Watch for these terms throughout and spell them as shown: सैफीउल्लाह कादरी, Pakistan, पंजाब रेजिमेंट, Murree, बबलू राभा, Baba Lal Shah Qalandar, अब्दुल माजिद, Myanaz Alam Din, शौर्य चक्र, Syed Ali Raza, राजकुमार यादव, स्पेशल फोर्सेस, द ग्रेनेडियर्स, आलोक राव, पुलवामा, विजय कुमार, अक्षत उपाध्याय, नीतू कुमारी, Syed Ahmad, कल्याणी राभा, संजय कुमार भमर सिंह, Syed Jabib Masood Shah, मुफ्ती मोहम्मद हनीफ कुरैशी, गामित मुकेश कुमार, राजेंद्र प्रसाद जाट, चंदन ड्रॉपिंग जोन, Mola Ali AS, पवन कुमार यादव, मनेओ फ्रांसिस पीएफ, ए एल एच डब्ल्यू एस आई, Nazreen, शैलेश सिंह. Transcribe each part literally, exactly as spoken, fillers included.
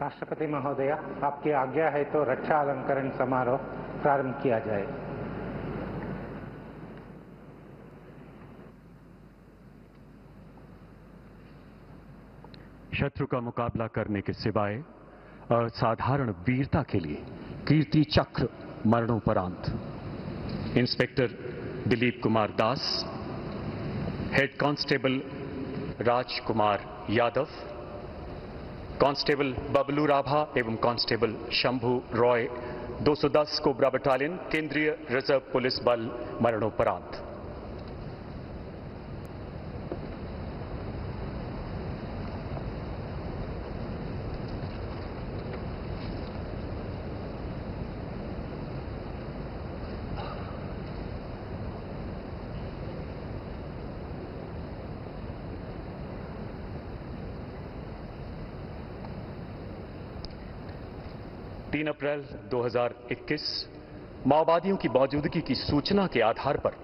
राष्ट्रपति महोदया, आपकी आज्ञा है तो रक्षा अलंकरण समारोह प्रारंभ किया जाए। शत्रु का मुकाबला करने के सिवाय असाधारण वीरता के लिए कीर्ति चक्र मरणोपरांत inspector Dilip Kumar Das, head constable राजकुमार यादव, constable बबलू राभा एवं कांस्टेबल शंभू रॉय, दो सौ दस कोबरा बटालियन केन्द्रीय रिजर्व पुलिस बल मरणोपरांत। तीन अप्रैल दो हज़ार इक्कीस माओवादियों की मौजूदगी की सूचना के आधार पर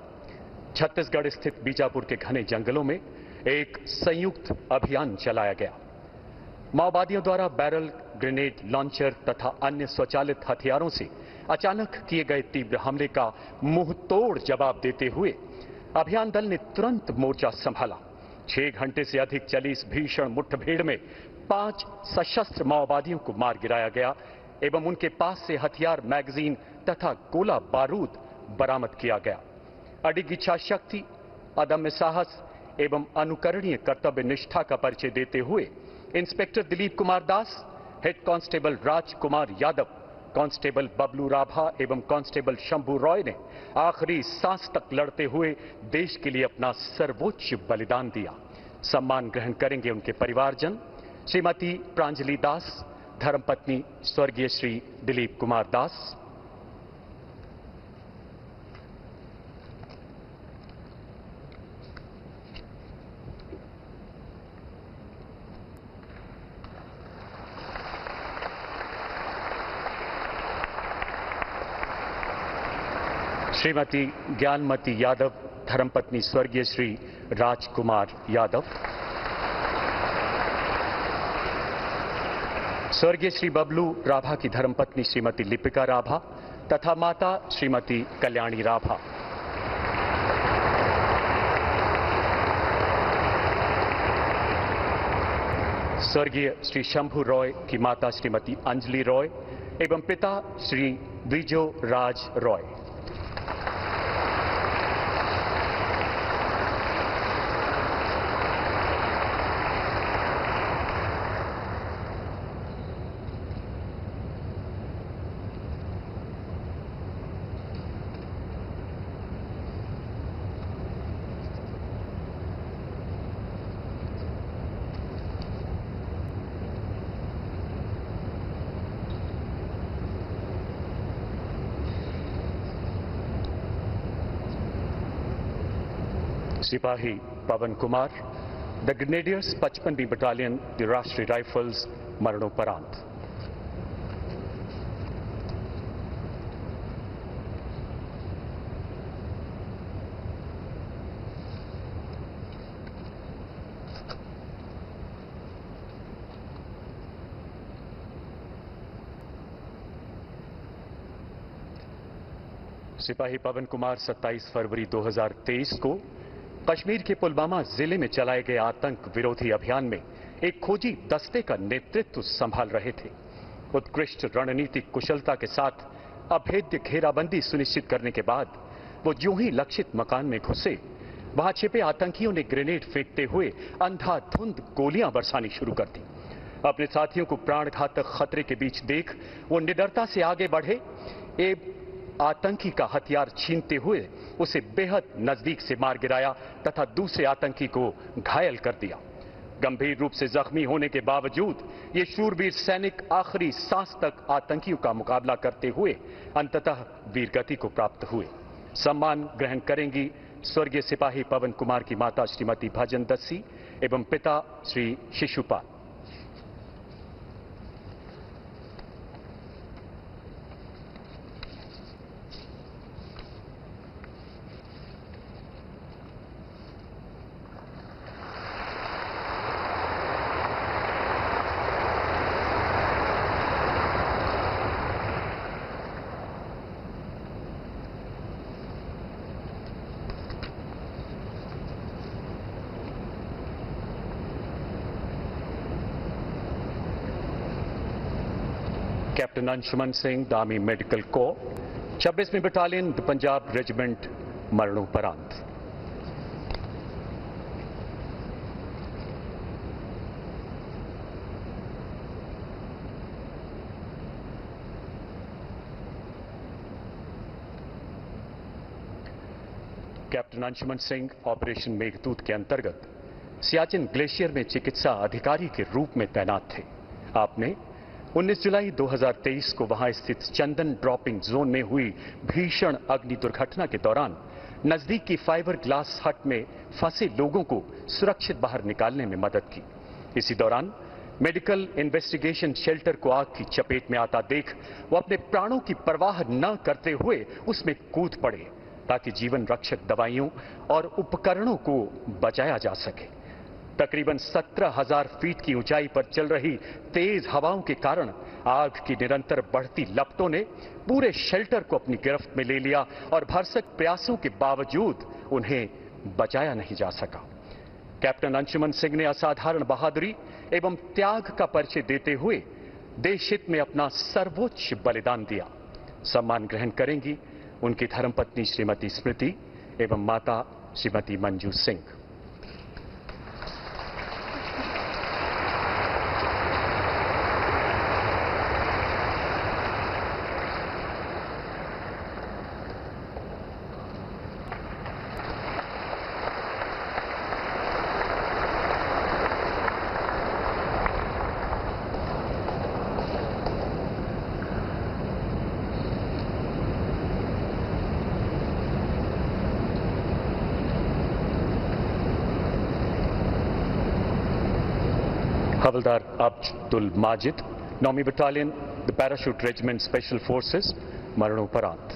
छत्तीसगढ़ स्थित बीजापुर के घने जंगलों में एक संयुक्त अभियान चलाया गया। माओवादियों द्वारा बैरल, ग्रेनेड लॉन्चर तथा अन्य स्वचालित हथियारों से अचानक किए गए तीव्र हमले का मुंहतोड़ जवाब देते हुए अभियान दल ने तुरंत मोर्चा संभाला। छह घंटे से अधिक चली इस भीषण मुठभेड़ में पांच सशस्त्र माओवादियों को मार गिराया गया एवं उनके पास से हथियार, मैगजीन तथा गोला बारूद बरामद किया गया। अडिग इच्छा शक्ति, अदम्य साहस एवं अनुकरणीय कर्तव्य निष्ठा का परिचय देते हुए inspector Dilip Kumar Das, head constable राजकुमार यादव, constable बबलू राभा एवं कांस्टेबल शंभू रॉय ने आखिरी सांस तक लड़ते हुए देश के लिए अपना सर्वोच्च बलिदान दिया। सम्मान ग्रहण करेंगे उनके परिवारजन श्रीमती प्रांजलि दास, धर्मपत्नी स्वर्गीय श्री दिलीप कुमार दास। श्रीमती ज्ञानमती यादव, धर्मपत्नी स्वर्गीय श्री राजकुमार यादव। स्वर्गीय श्री बबलू राभा की धर्मपत्नी श्रीमती लिपिका राभा तथा माता श्रीमती कल्याणी राभा। स्वर्गीय श्री शंभू रॉय की माता श्रीमती अंजलि रॉय एवं पिता श्री द्विजो राज रॉय। सिपाही पवन कुमार, द ग्रेनेडियर्स पचपनवीं बटालियन, द राष्ट्रीय राइफल्स मरणोपरांत। सिपाही पवन कुमार सत्ताईस फरवरी दो हज़ार तेईस को कश्मीर के पुलवामा जिले में चलाए गए आतंक विरोधी अभियान में एक खोजी दस्ते का नेतृत्व संभाल रहे थे। उत्कृष्ट रणनीतिक कुशलता के साथ अभेद्य घेराबंदी सुनिश्चित करने के बाद वो यूं ही लक्षित मकान में घुसे। वहां छिपे आतंकियों ने ग्रेनेड फेंकते हुए अंधाधुंध गोलियां बरसानी शुरू कर दी। अपने साथियों को प्राण घातक खतरे के बीच देख वो निडरता से आगे बढ़े एवं आतंकी का हथियार छीनते हुए उसे बेहद नजदीक से मार गिराया तथा दूसरे आतंकी को घायल कर दिया। गंभीर रूप से जख्मी होने के बावजूद ये शूरवीर सैनिक आखिरी सांस तक आतंकियों का मुकाबला करते हुए अंततः वीरगति को प्राप्त हुए। सम्मान ग्रहण करेंगी स्वर्गीय सिपाही पवन कुमार की माता श्रीमती भजन दस्सी एवं पिता Shri Shishupal. Captain Anshuman Singh the army medical corps, छब्बीसवीं बटालियन पंजाब रेजिमेंट मरणोपरांत। कैप्टन अंशुमन सिंह ऑपरेशन मेघदूत के अंतर्गत सियाचिन ग्लेशियर में चिकित्सा अधिकारी के रूप में तैनात थे। आपने उन्नीस जुलाई दो हज़ार तेईस को वहां स्थित चंदन ड्रॉपिंग जोन में हुई भीषण अग्नि दुर्घटना के दौरान नजदीक की फाइबर ग्लास हट में फंसे लोगों को सुरक्षित बाहर निकालने में मदद की। इसी दौरान मेडिकल इन्वेस्टिगेशन शेल्टर को आग की चपेट में आता देख वो अपने प्राणों की परवाह न करते हुए उसमें कूद पड़े ताकि जीवन रक्षक दवाइयों और उपकरणों को बचाया जा सके। तकरीबन सत्रह हजार फीट की ऊंचाई पर चल रही तेज हवाओं के कारण आग की निरंतर बढ़ती लपटों ने पूरे शेल्टर को अपनी गिरफ्त में ले लिया और भरसक प्रयासों के बावजूद उन्हें बचाया नहीं जा सका। कैप्टन अंशुमन सिंह ने असाधारण बहादुरी एवं त्याग का परिचय देते हुए देश हित में अपना सर्वोच्च बलिदान दिया। सम्मान ग्रहण करेंगी उनकी धर्मपत्नी श्रीमती स्मृति एवं माता श्रीमती मंजू सिंह। हवलदार अब्दुल माजिद, नौवीं battalion, the parachute regiment स्पेशल फोर्सेस मरणोपरांत।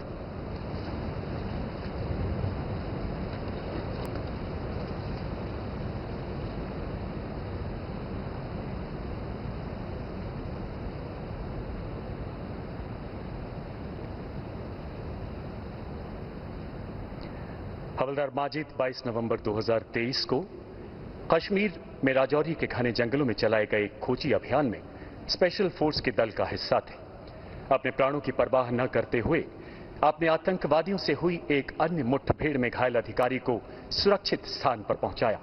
हवलदार माजिद बाईस नवंबर दो हज़ार तेईस को कश्मीर में राजौरी के घने जंगलों में चलाए गए एक खोजी अभियान में स्पेशल फोर्स के दल का हिस्सा थे। अपने प्राणों की परवाह न करते हुए आपने आतंकवादियों से हुई एक अन्य मुठभेड़ में घायल अधिकारी को सुरक्षित स्थान पर पहुंचाया।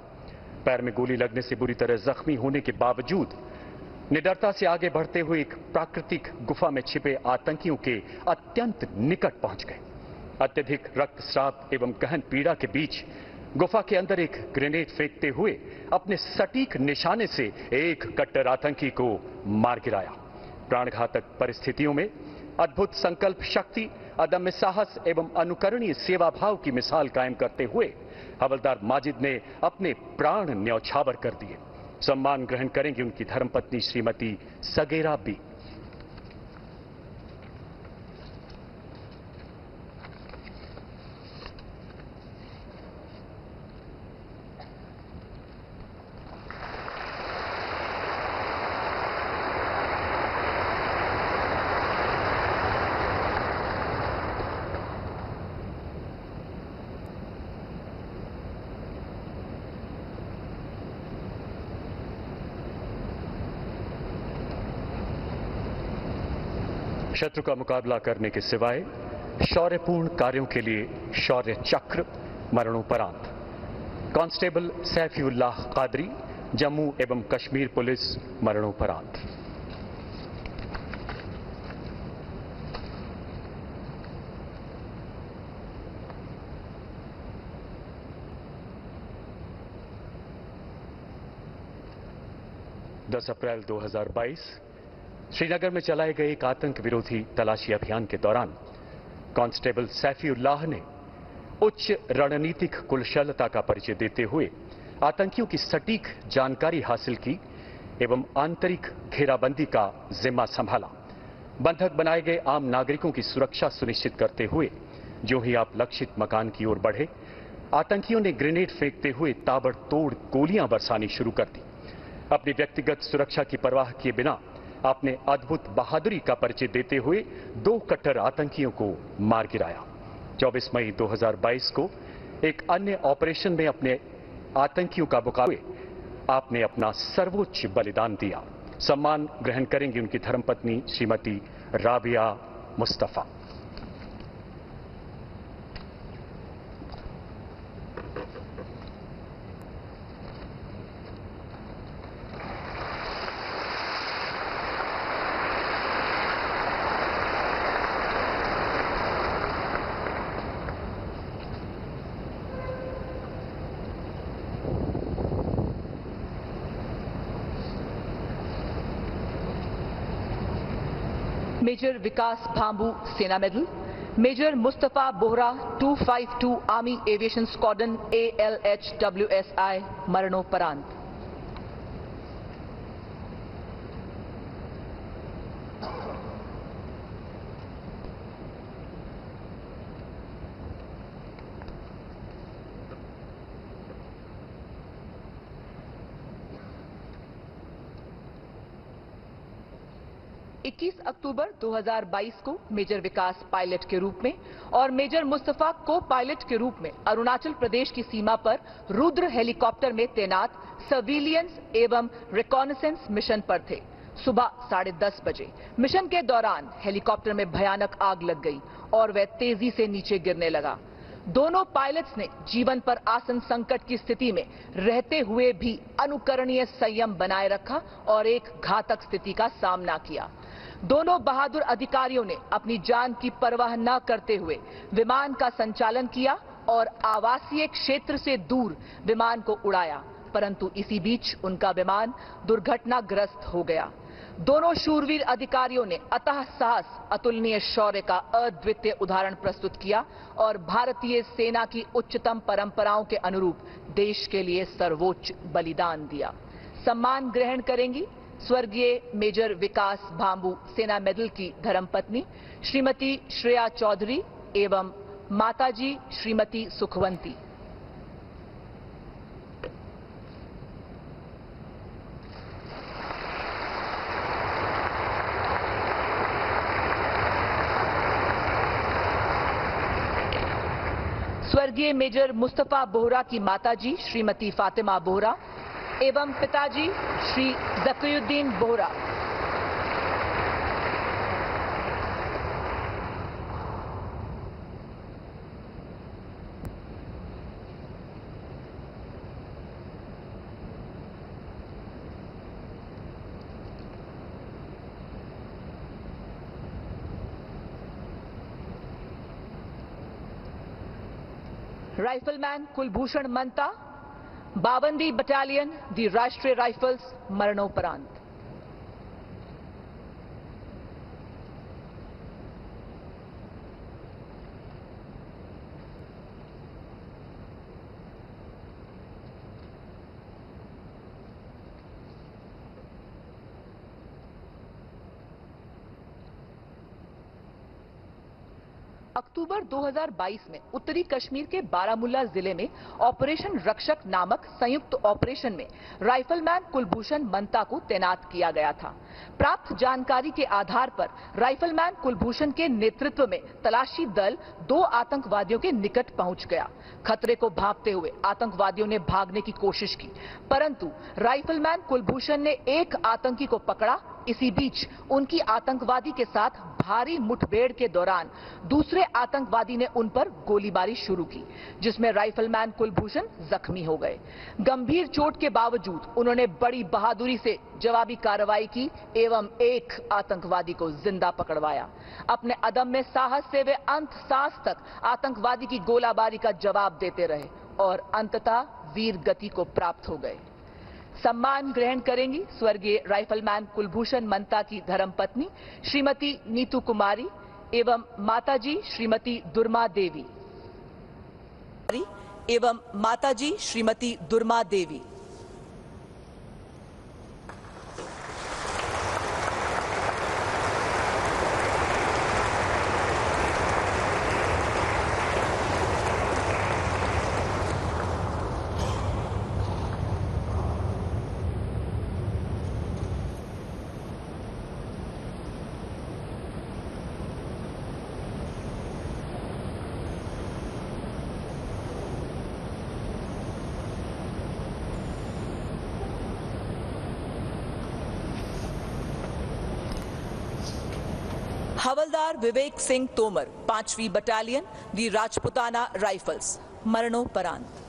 पैर में गोली लगने से बुरी तरह जख्मी होने के बावजूद निडरता से आगे बढ़ते हुए एक प्राकृतिक गुफा में छिपे आतंकियों के अत्यंत निकट पहुंच गए। अत्यधिक रक्तस्राव एवं गहन पीड़ा के बीच गुफा के अंदर एक ग्रेनेड फेंकते हुए अपने सटीक निशाने से एक कट्टर आतंकी को मार गिराया। प्राणघातक परिस्थितियों में अद्भुत संकल्प शक्ति, अदम्य साहस एवं अनुकरणीय सेवा भाव की मिसाल कायम करते हुए हवलदार माजिद ने अपने प्राण न्यौछावर कर दिए। सम्मान ग्रहण करेंगे उनकी धर्मपत्नी श्रीमती सगेरा बी। शत्रु का मुकाबला करने के सिवाय शौर्यपूर्ण कार्यों के लिए शौर्य चक्र मरणोपरांत। कांस्टेबल सैफीउल्लाह कादरी, जम्मू एवं कश्मीर पुलिस मरणोपरांत। दस अप्रैल दो हज़ार बाईस श्रीनगर में चलाए गए एक आतंक विरोधी तलाशी अभियान के दौरान कांस्टेबल सैफीउल्लाह ने उच्च रणनीतिक कुशलता का परिचय देते हुए आतंकियों की सटीक जानकारी हासिल की एवं आंतरिक घेराबंदी का जिम्मा संभाला। बंधक बनाए गए आम नागरिकों की सुरक्षा सुनिश्चित करते हुए जो ही आप लक्षित मकान की ओर बढ़े, आतंकियों ने ग्रेनेड फेंकते हुए ताबड़तोड़ गोलियां बरसानी शुरू कर दी। अपनी व्यक्तिगत सुरक्षा की परवाह किए बिना आपने अद्भुत बहादुरी का परिचय देते हुए दो कट्टर आतंकियों को मार गिराया। चौबीस मई दो हज़ार बाईस को एक अन्य ऑपरेशन में अपने आतंकियों का मुकाबला आपने अपना सर्वोच्च बलिदान दिया। सम्मान ग्रहण करेंगी उनकी धर्मपत्नी श्रीमती राबिया मुस्तफा। मेजर विकास भांबू सेना मेडल, मेजर मुस्तफा बोहरा दो सौ बावन army aviation squadron ए एल एच डब्ल्यू एस आई मरणोपरांत। इक्कीस अक्टूबर दो हज़ार बाईस को मेजर विकास पायलट के रूप में और मेजर मुस्तफा को पायलट के रूप में अरुणाचल प्रदेश की सीमा पर रुद्र हेलीकॉप्टर में तैनात सर्विलियंस एवं रिकॉनेसेंस मिशन पर थे। सुबह साढ़े दस बजे मिशन के दौरान हेलीकॉप्टर में भयानक आग लग गई और वह तेजी से नीचे गिरने लगा। दोनों पायलट्स ने जीवन पर आसन संकट की स्थिति में रहते हुए भी अनुकरणीय संयम बनाए रखा और एक घातक स्थिति का सामना किया। दोनों बहादुर अधिकारियों ने अपनी जान की परवाह न करते हुए विमान का संचालन किया और आवासीय क्षेत्र से दूर विमान को उड़ाया, परंतु इसी बीच उनका विमान दुर्घटनाग्रस्त हो गया। दोनों शूरवीर अधिकारियों ने अतः साहस, अतुलनीय शौर्य का अद्वितीय उदाहरण प्रस्तुत किया और भारतीय सेना की उच्चतम परंपराओं के अनुरूप देश के लिए सर्वोच्च बलिदान दिया। सम्मान ग्रहण करेंगी स्वर्गीय मेजर विकास भांबू सेना मेडल की धर्मपत्नी श्रीमती श्रेया चौधरी एवं माताजी श्रीमती सुखवंती। स्वर्गीय मेजर मुस्तफा बोहरा की माताजी श्रीमती फातिमा बोहरा एवं पिताजी श्री जकीरुद्दीन बोहरा। राइफलमैन कुलभूषण मंता, बावनवीं बटालियन, द राष्ट्रीय राइफल्स मरणोपरांत। अक्टूबर दो हज़ार बाईस में उत्तरी कश्मीर के बारामूला जिले में ऑपरेशन रक्षक नामक संयुक्त ऑपरेशन में राइफलमैन कुलभूषण मंता को तैनात किया गया था। प्राप्त जानकारी के आधार पर राइफलमैन कुलभूषण के नेतृत्व में तलाशी दल दो आतंकवादियों के निकट पहुंच गया। खतरे को भांपते हुए आतंकवादियों ने भागने की कोशिश की, परंतु राइफलमैन कुलभूषण ने एक आतंकी को पकड़ा। इसी बीच उनकी आतंकवादी के साथ भारी मुठभेड़ के दौरान दूसरे आतंकवादी ने उन पर गोलीबारी शुरू की, जिसमें राइफलमैन कुलभूषण जख्मी हो गए। गंभीर चोट के बावजूद उन्होंने बड़ी बहादुरी से जवाबी कार्रवाई की एवं एक आतंकवादी को जिंदा पकड़वाया। अपने अदम्य साहस से वे अंत सांस तक आतंकवादी की गोलाबारी का जवाब देते रहे और अंततः वीर गति को प्राप्त हो गए। सम्मान ग्रहण करेंगी स्वर्गीय राइफलमैन कुलभूषण मंता की धर्मपत्नी श्रीमती नीतू कुमारी एवं माताजी श्रीमती दुर्मा देवी एवं माताजी श्रीमती दुर्मा देवी। हवलदार विवेक सिंह तोमर, पांचवी बटालियन, दी राजपुताना राइफल्स, मरणोपरांत।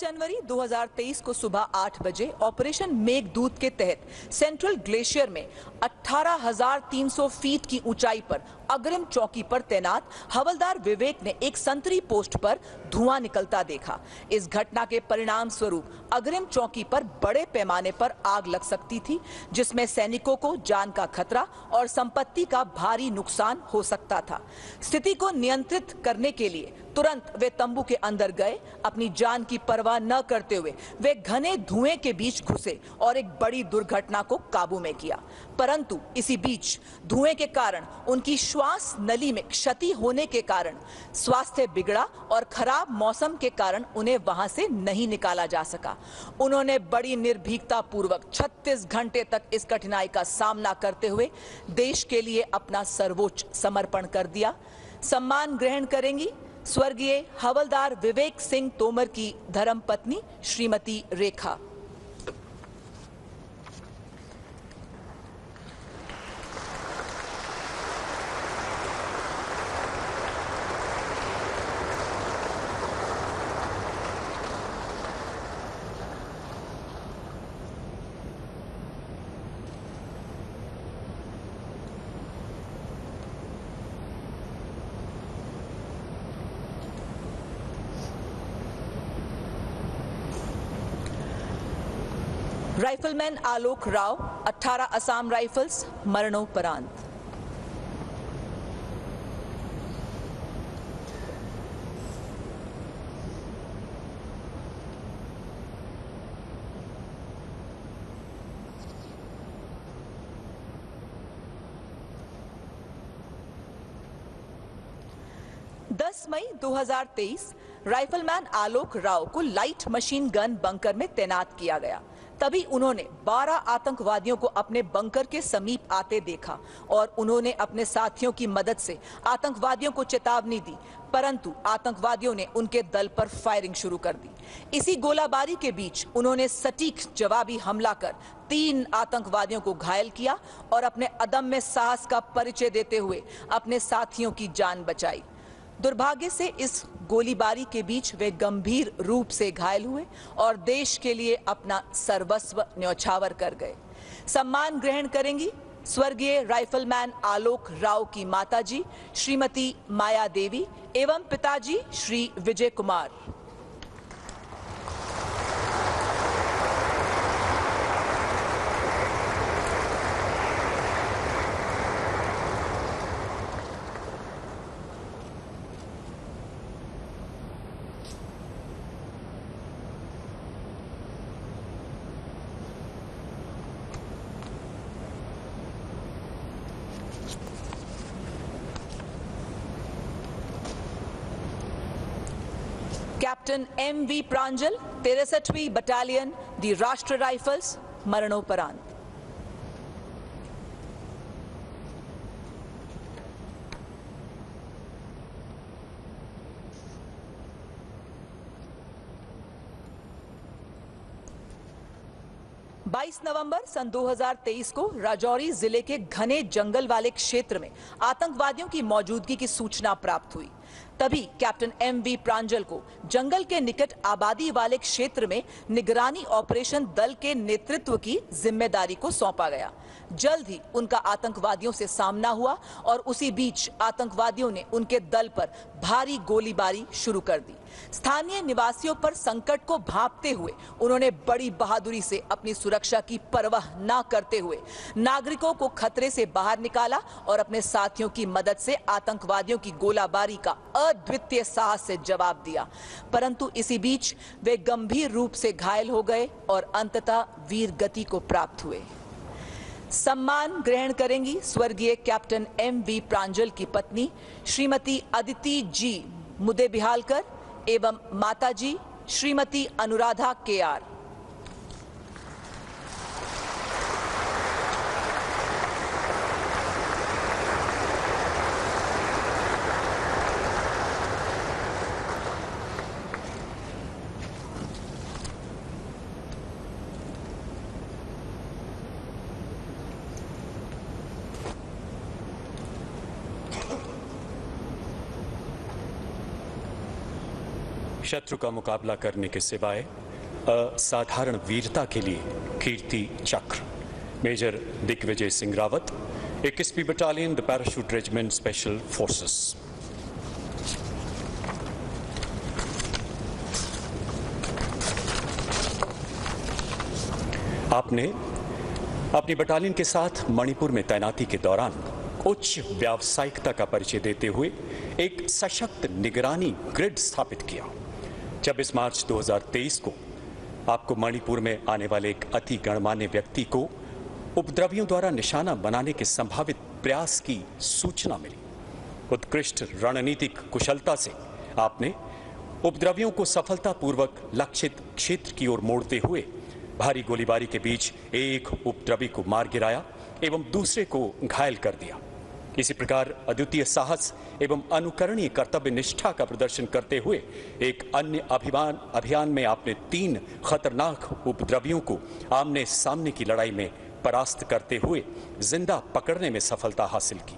जनवरी दो हज़ार तेईस को सुबह आठ बजे ऑपरेशन मेघदूत के तहत सेंट्रल ग्लेशियर में अठारह हज़ार तीन सौ फीट की ऊंचाई पर अग्रिम चौकी पर तैनात हवलदार विवेक ने एक संतरी पोस्ट पर धुआं निकलता देखा। इस घटना के परिणाम स्वरूप अग्रिम चौकी पर बड़े पैमाने पर आग लग सकती थी, जिसमें सैनिकों को जान का खतरा और संपत्ति का भारी नुकसान हो सकता था। स्थिति को नियंत्रित करने के लिए तुरंत वे तंबू के अंदर गए। अपनी जान की परवाह न करते हुए वे घने धुएं के बीच घुसे और एक बड़ी दुर्घटना को काबू में किया। परंतु इसी बीच धुएं के कारण उनकी श्वास नली में क्षति होने के कारण स्वास्थ्य बिगड़ा और खराब मौसम के कारण उन्हें वहां से नहीं निकाला जा सका। उन्होंने बड़ी निर्भीकता पूर्वक छत्तीस घंटे तक इस कठिनाई का सामना करते हुए देश के लिए अपना सर्वोच्च समर्पण कर दिया। सम्मान ग्रहण करेंगी स्वर्गीय हवलदार विवेक सिंह तोमर की धर्मपत्नी श्रीमती रेखा। राइफलमैन आलोक राव, अठारह असम राइफल्स, मरणोपरांत। दस मई दो हज़ार तेईस राइफलमैन आलोक राव को लाइट मशीन गन बंकर में तैनात किया गया। तभी उन्होंने बारह आतंकवादियों को अपने बंकर के समीप आते देखा और उन्होंने अपने साथियों की मदद से आतंकवादियों को चेतावनी दी, परंतु आतंकवादियों ने उनके दल पर फायरिंग शुरू कर दी। इसी गोलाबारी के बीच उन्होंने सटीक जवाबी हमला कर तीन आतंकवादियों को घायल किया और अपने अदम्य साहस का परिचय देते हुए अपने साथियों की जान बचाई। दुर्भाग्य से इस गोलीबारी के बीच वे गंभीर रूप से घायल हुए और देश के लिए अपना सर्वस्व न्यौछावर कर गए। सम्मान ग्रहण करेंगी स्वर्गीय राइफलमैन आलोक राव की माताजी श्रीमती माया देवी एवं पिताजी Shri विजय कुमार। Captain M V Pranjal, तिरसठवीं बटालियन, दी राष्ट्रीय राइफल्स, मरणोपरांत। बाईस नवंबर सन दो हज़ार तेईस को राजौरी जिले के घने जंगल वाले क्षेत्र में आतंकवादियों की मौजूदगी की सूचना प्राप्त हुई। तभी कैप्टन एम वी प्रांजल को जंगल के निकट आबादी वाले क्षेत्र में निगरानी ऑपरेशन दल के नेतृत्व की जिम्मेदारी को सौंपा गया। जल्द ही उनका आतंकवादियों से सामना हुआ और उसी बीच आतंकवादियों ने उनके दल पर भारी गोलीबारी शुरू कर दी। स्थानीय निवासियों पर संकट को भांपते हुए उन्होंने बड़ी बहादुरी से अपनी सुरक्षा की परवाह न करते हुए नागरिकों को खतरे से बाहर निकाला और अपने साथियों की मदद से आतंकवादियों की गोलाबारी का अद्वितीय साहस से जवाब दिया। परंतु इसी बीच वे गंभीर रूप से घायल हो गए और अंततः वीर गति को प्राप्त हुए। सम्मान ग्रहण करेंगी स्वर्गीय कैप्टन एम वी प्रांजल की पत्नी श्रीमती अदिति जी मुदे बिहालकर एवं माताजी श्रीमती अनुराधा के आर। शत्रु का मुकाबला करने के सिवाय असाधारण वीरता के लिए कीर्ति चक्र मेजर दिग्विजय सिंह रावत, इक्कीसवीं battalion the parachute regiment स्पेशल फोर्सेस। आपने अपनी बटालियन के साथ मणिपुर में तैनाती के दौरान उच्च व्यावसायिकता का परिचय देते हुए एक सशक्त निगरानी ग्रिड स्थापित किया। छब्बीस मार्च दो हज़ार तेईस को आपको मणिपुर में आने वाले एक अति गणमान्य व्यक्ति को उपद्रवियों द्वारा निशाना बनाने के संभावित प्रयास की सूचना मिली। उत्कृष्ट रणनीतिक कुशलता से आपने उपद्रवियों को सफलतापूर्वक लक्षित क्षेत्र की ओर मोड़ते हुए भारी गोलीबारी के बीच एक उपद्रवी को मार गिराया एवं दूसरे को घायल कर दिया। इसी प्रकार अद्वितीय साहस एवं अनुकरणीय कर्तव्य निष्ठा का प्रदर्शन करते हुए एक अन्य अभियान अभियान में आपने तीन खतरनाक उपद्रवियों को आमने सामने की लड़ाई में परास्त करते हुए जिंदा पकड़ने में सफलता हासिल की।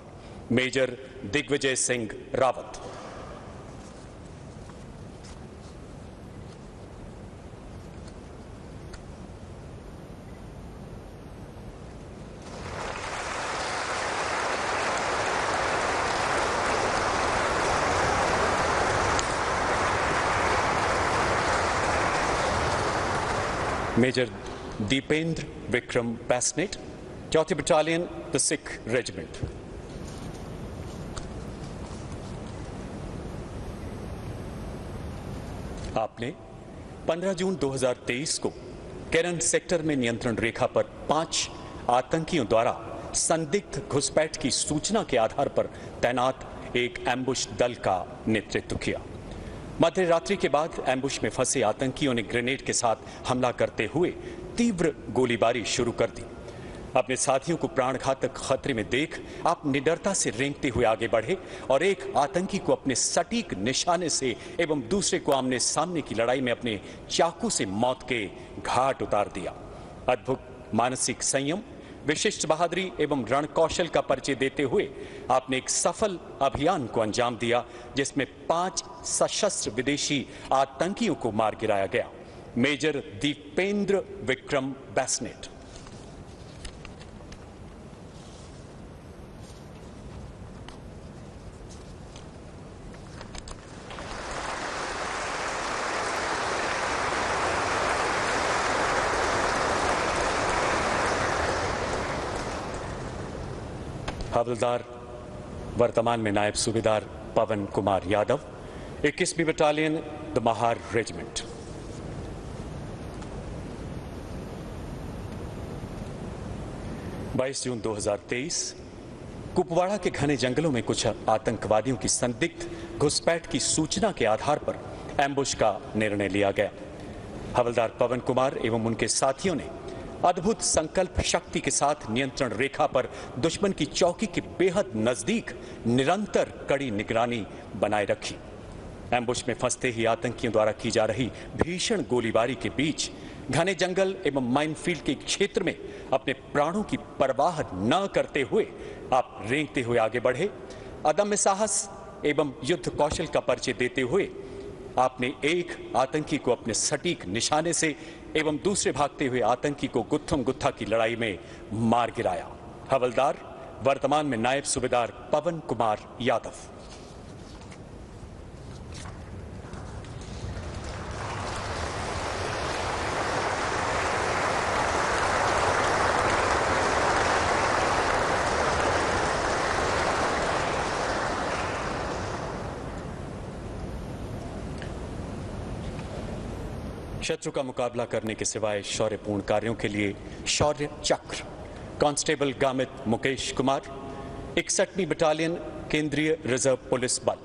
मेजर दिग्विजय सिंह रावत। मेजर दीपेंद्र विक्रम बैसनेट, चौथी बटालियन द सिख रेजिमेंट। आपने पंद्रह जून दो हज़ार तेईस को केरन सेक्टर में नियंत्रण रेखा पर पांच आतंकियों द्वारा संदिग्ध घुसपैठ की सूचना के आधार पर तैनात एक एम्बुश दल का नेतृत्व किया। मध्य रात्रि के बाद एम्बुश में फंसे आतंकियों ने ग्रेनेड के साथ हमला करते हुए तीव्र गोलीबारी शुरू कर दी। अपने साथियों को प्राणघातक खतरे में देख आप निडरता से रेंगते हुए आगे बढ़े और एक आतंकी को अपने सटीक निशाने से एवं दूसरे को आमने सामने की लड़ाई में अपने चाकू से मौत के घाट उतार दिया। अद्भुत मानसिक संयम, विशिष्ट बहादुरी एवं रणकौशल का परिचय देते हुए आपने एक सफल अभियान को अंजाम दिया जिसमें पांच सशस्त्र विदेशी आतंकियों को मार गिराया गया। मेजर दीपेंद्र विक्रम बैसनेट। हवलदार वर्तमान में नायब सूबेदार पवन कुमार यादव, इक्कीसवीं बटालियन द महार रेजिमेंट। बाईस जून दो हज़ार तेईस कुपवाड़ा के घने जंगलों में कुछ आतंकवादियों की संदिग्ध घुसपैठ की सूचना के आधार पर एम्बुश का निर्णय लिया गया। हवलदार पवन कुमार एवं उनके साथियों ने अद्भुत संकल्प शक्ति के साथ नियंत्रण रेखा पर दुश्मन की चौकी के बेहद नजदीक निरंतर कड़ी निगरानी बनाए रखी। एम्बुश में फंसते ही आतंकियों द्वारा की जा रही भीषण गोलीबारी के बीच घने जंगल एवं माइनफील्ड के क्षेत्र में अपने प्राणों की परवाह न करते हुए आप रेंगते हुए आगे बढ़े। अदम्य साहस एवं युद्ध कौशल का परिचय देते हुए आपने एक आतंकी को अपने सटीक निशाने से एवं दूसरे भागते हुए आतंकी को गुत्थम गुत्था की लड़ाई में मार गिराया। हवलदार वर्तमान में नायब सूबेदार पवन कुमार यादव। शत्रु का मुकाबला करने के सिवाय शौर्यपूर्ण कार्यों के लिए शौर्य चक्र कांस्टेबल गामित मुकेश कुमार, इकसठवीं बटालियन केंद्रीय रिजर्व पुलिस बल।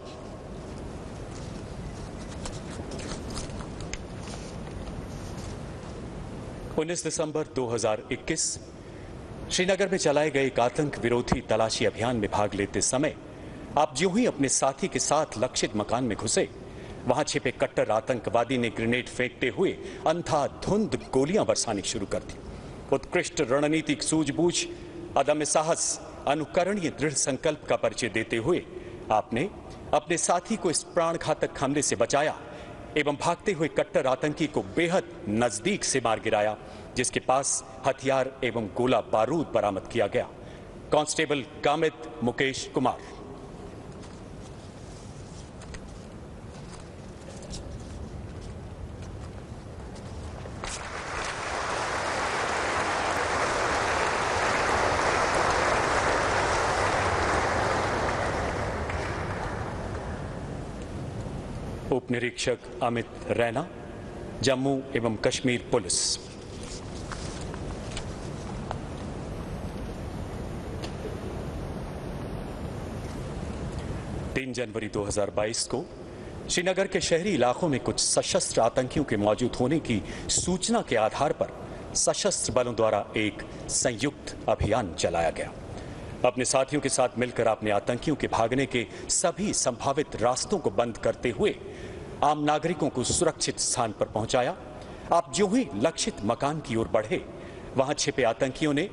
उन्नीस दिसंबर दो हज़ार इक्कीस श्रीनगर में चलाए गए एक आतंक विरोधी तलाशी अभियान में भाग लेते समय आप जो ही अपने साथी के साथ लक्षित मकान में घुसे, वहां छिपे कट्टर आतंकवादी ने ग्रेनेड फेंकते हुए अंधाधुंध गोलियां बरसानी शुरू कर दी। उत्कृष्ट रणनीतिक सूझबूझ, अदम्य साहस, अनुकरणीय दृढ़ संकल्प का परिचय देते हुए आपने अपने साथी को इस प्राणघातक हमले से बचाया एवं भागते हुए कट्टर आतंकी को बेहद नजदीक से मार गिराया, जिसके पास हथियार एवं गोला बारूद बरामद किया गया। कांस्टेबल कामित मुकेश कुमार। उप निरीक्षक अमित रैना, जम्मू एवं कश्मीर पुलिस। तीन जनवरी दो हज़ार बाईस को श्रीनगर के शहरी इलाकों में कुछ सशस्त्र आतंकियों के मौजूद होने की सूचना के आधार पर सशस्त्र बलों द्वारा एक संयुक्त अभियान चलाया गया। अपने साथियों के साथ मिलकर आपने आतंकियों के भागने के सभी संभावित रास्तों को बंद करते हुए आम नागरिकों को सुरक्षित स्थान पर पहुंचाया। आप जो ही लक्षित मकान की ओर बढ़े, वहां छिपे आतंकियों ने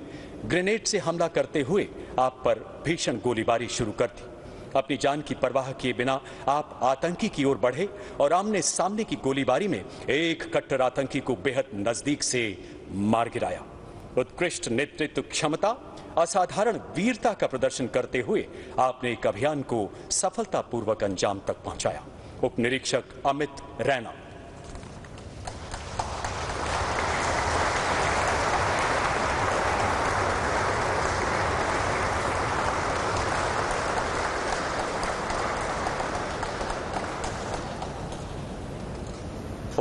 ग्रेनेड से हमला करते हुए आप पर भीषण गोलीबारी शुरू कर दी। अपनी जान की परवाह किए बिना आप आतंकी की ओर बढ़े और आमने सामने की गोलीबारी में एक कट्टर आतंकी को बेहद नजदीक से मार गिराया। उत्कृष्ट नेतृत्व क्षमता, असाधारण वीरता का प्रदर्शन करते हुए आपने एक अभियान को सफलतापूर्वक अंजाम तक पहुंचाया। उप निरीक्षक अमित रैना।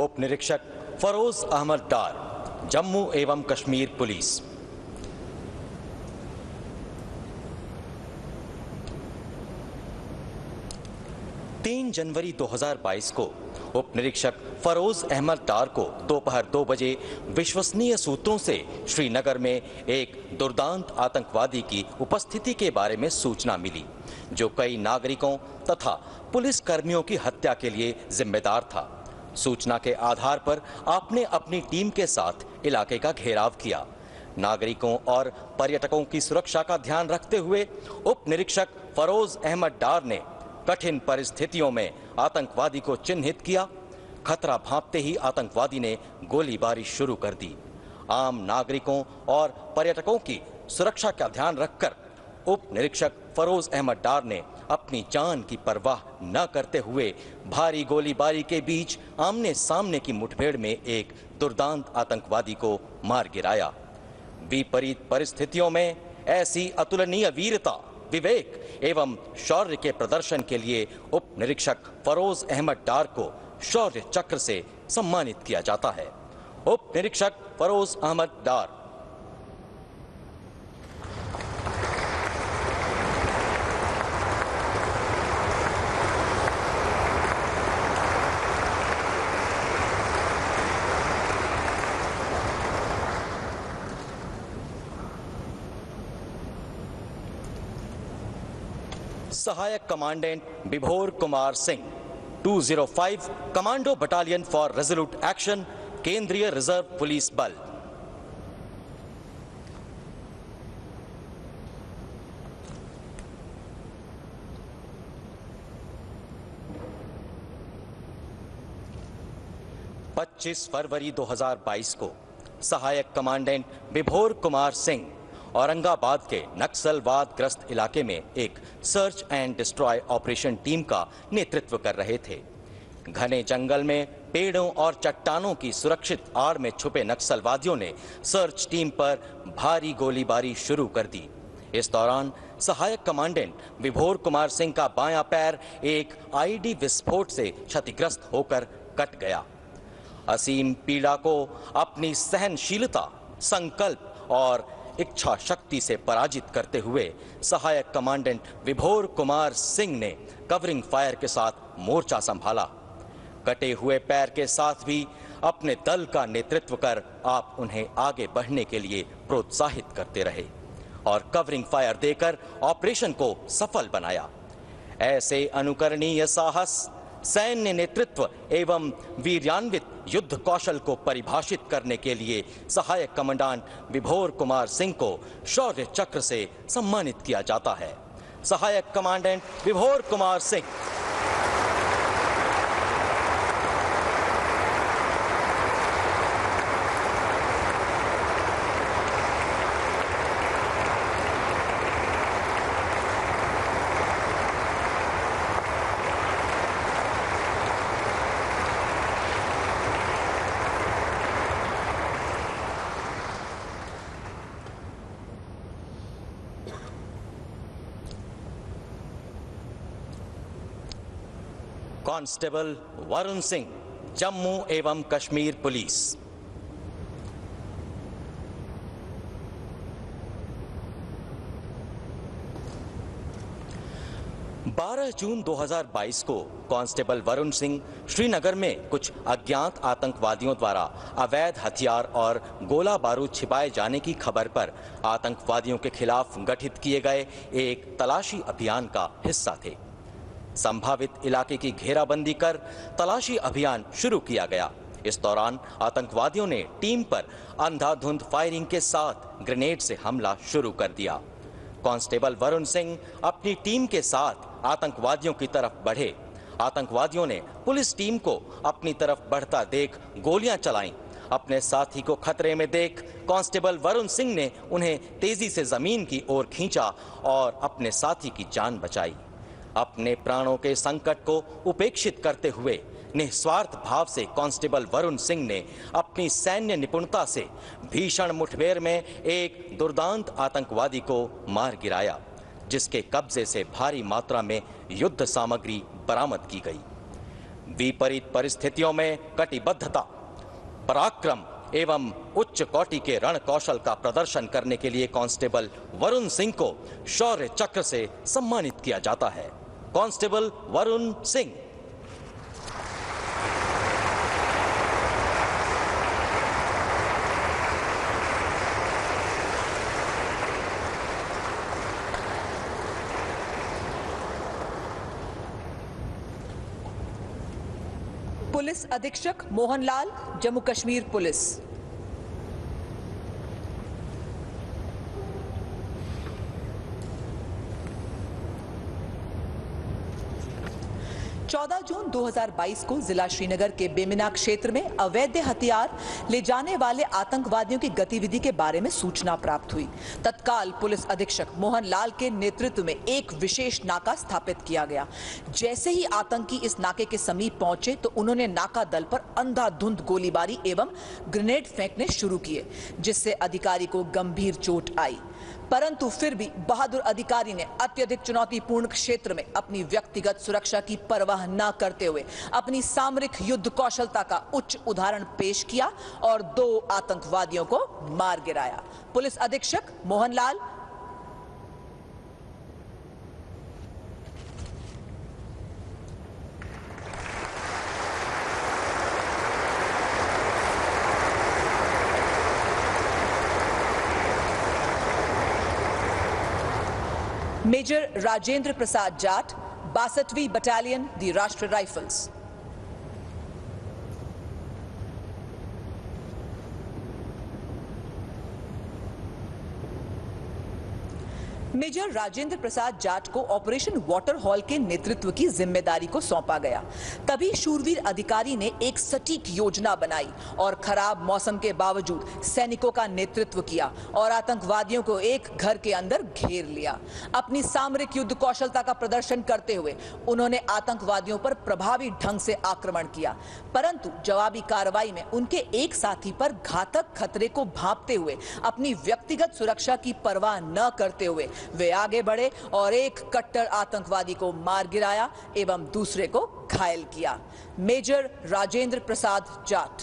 उप निरीक्षक फरोज अहमद डार, जम्मू एवं कश्मीर पुलिस। तीन जनवरी दो हज़ार बाईस को उप निरीक्षक फरोज अहमद डार को दोपहर दो बजे विश्वसनीय सूत्रों से श्रीनगर में एक दुर्दांत आतंकवादी की उपस्थिति के बारे में सूचना मिली, जो कई नागरिकों तथा पुलिस कर्मियों की हत्या के लिए जिम्मेदार था। सूचना के आधार पर आपने अपनी टीम के साथ इलाके का घेराव किया। नागरिकों और पर्यटकों की सुरक्षा का ध्यान रखते हुए उप निरीक्षक फरोज अहमद डार ने कठिन परिस्थितियों में आतंकवादी को चिन्हित किया। खतरा भांपते ही आतंकवादी ने गोलीबारी शुरू कर दी। आम नागरिकों और पर्यटकों की सुरक्षा का ध्यान रखकर उप निरीक्षक फरोज अहमद डार ने अपनी जान की परवाह न करते हुए भारी गोलीबारी के बीच आमने सामने की मुठभेड़ में एक दुर्दांत आतंकवादी को मार गिराया। विपरीत परिस्थितियों में ऐसी अतुलनीय वीरता, विवेक एवं शौर्य के प्रदर्शन के लिए उप निरीक्षक फरोज अहमद डार को शौर्य चक्र से सम्मानित किया जाता है। उप निरीक्षक फरोज अहमद डार। सहायक कमांडेंट विभोर कुमार सिंह, दो सौ पाँच commando battalion for resolute action, केंद्रीय रिजर्व पुलिस बल। पच्चीस फरवरी दो हज़ार बाईस को सहायक कमांडेंट विभोर कुमार सिंह औरंगाबाद के नक्सलवाद ग्रस्त इलाके में एक search and destroy operation team का नेतृत्व कर रहे थे। घने जंगल में पेड़ों और चट्टानों की सुरक्षित आड़ में छुपे नक्सलवादियों ने सर्च टीम पर भारी गोलीबारी शुरू कर दी। इस दौरान सहायक कमांडेंट विभोर कुमार सिंह का बायां पैर एक आईडी विस्फोट से क्षतिग्रस्त होकर कट गया। असीम पीड़ा को अपनी सहनशीलता, संकल्प और इच्छा शक्ति से पराजित करते हुए सहायक कमांडेंट विभोर कुमार सिंह ने कवरिंग फायर के साथ मोर्चा संभाला। कटे हुए पैर के साथ भी अपने दल का नेतृत्व कर आप उन्हें आगे बढ़ने के लिए प्रोत्साहित करते रहे और कवरिंग फायर देकर ऑपरेशन को सफल बनाया। ऐसे अनुकरणीय साहस, सैन्य नेतृत्व एवं वीर्यान्वित युद्ध कौशल को परिभाषित करने के लिए सहायक कमांडेंट विभोर कुमार सिंह को शौर्य चक्र से सम्मानित किया जाता है। सहायक कमांडेंट विभोर कुमार सिंह। कांस्टेबल वरुण सिंह, जम्मू एवं कश्मीर पुलिस। बारह जून दो हज़ार बाईस को कांस्टेबल वरुण सिंह श्रीनगर में कुछ अज्ञात आतंकवादियों द्वारा अवैध हथियार और गोला बारूद छिपाए जाने की खबर पर आतंकवादियों के खिलाफ गठित किए गए एक तलाशी अभियान का हिस्सा थे। संभावित इलाके की घेराबंदी कर तलाशी अभियान शुरू किया गया। इस दौरान आतंकवादियों ने टीम पर अंधाधुंध फायरिंग के साथ ग्रेनेड से हमला शुरू कर दिया। कांस्टेबल वरुण सिंह अपनी टीम के साथ आतंकवादियों की तरफ बढ़े। आतंकवादियों ने पुलिस टीम को अपनी तरफ बढ़ता देख गोलियां चलाईं। अपने साथी को खतरे में देख कांस्टेबल वरुण सिंह ने उन्हें तेजी से जमीन की ओर खींचा और अपने साथी की जान बचाई। अपने प्राणों के संकट को उपेक्षित करते हुए निस्वार्थ भाव से कांस्टेबल वरुण सिंह ने अपनी सैन्य निपुणता से भीषण मुठभेड़ में एक दुर्दांत आतंकवादी को मार गिराया, जिसके कब्जे से भारी मात्रा में युद्ध सामग्री बरामद की गई। विपरीत परिस्थितियों में कटिबद्धता, पराक्रम एवं उच्च कोटि के रण कौशल का प्रदर्शन करने के लिए कांस्टेबल वरुण सिंह को शौर्य चक्र से सम्मानित किया जाता है। कांस्टेबल वरुण सिंह। पुलिस अधीक्षक मोहनलाल, जम्मू कश्मीर पुलिस। चौदह जून दो हज़ार बाईस को जिला श्रीनगर के बेमिना क्षेत्र में अवैध हथियार ले जाने वाले आतंकवादियों की गतिविधि के बारे में सूचना प्राप्त हुई। तत्काल पुलिस अधीक्षक मोहनलाल के नेतृत्व में एक विशेष नाका स्थापित किया गया। जैसे ही आतंकी इस नाके के समीप पहुंचे तो उन्होंने नाका दल पर अंधाधुंध गोलीबारी एवं ग्रेनेड फेंकने शुरू किए, जिससे अधिकारी को गंभीर चोट आई। परंतु फिर भी बहादुर अधिकारी ने अत्यधिक चुनौतीपूर्ण क्षेत्र में अपनी व्यक्तिगत सुरक्षा की परवाह न करते हुए अपनी सामरिक युद्ध कौशलता का उच्च उदाहरण पेश किया और दो आतंकवादियों को मार गिराया। पुलिस अधीक्षक मोहनलाल। मेजर राजेंद्र प्रसाद जाट, बासठवीं battalion, the Rashtriya rifles. Major राजेंद्र प्रसाद जाट को ऑपरेशन वाटर हॉल के नेतृत्व की जिम्मेदारी को सौंपा गया। तभी शूरवीर अधिकारी ने एक सटीक योजना बनाई और खराब मौसम के बावजूद सैनिकों का नेतृत्व किया और आतंकवादियों को एक घर के अंदर घेर लिया। अपनी सामरिक युद्ध कौशलता का प्रदर्शन करते हुए उन्होंने आतंकवादियों पर प्रभावी ढंग से आक्रमण किया, परंतु जवाबी कार्रवाई में उनके एक साथी पर घातक खतरे को भांपते हुए अपनी व्यक्तिगत सुरक्षा की परवाह न करते हुए वे आगे बढ़े और एक कट्टर आतंकवादी को मार गिराया एवं दूसरे को घायल किया। मेजर राजेंद्र प्रसाद जाट।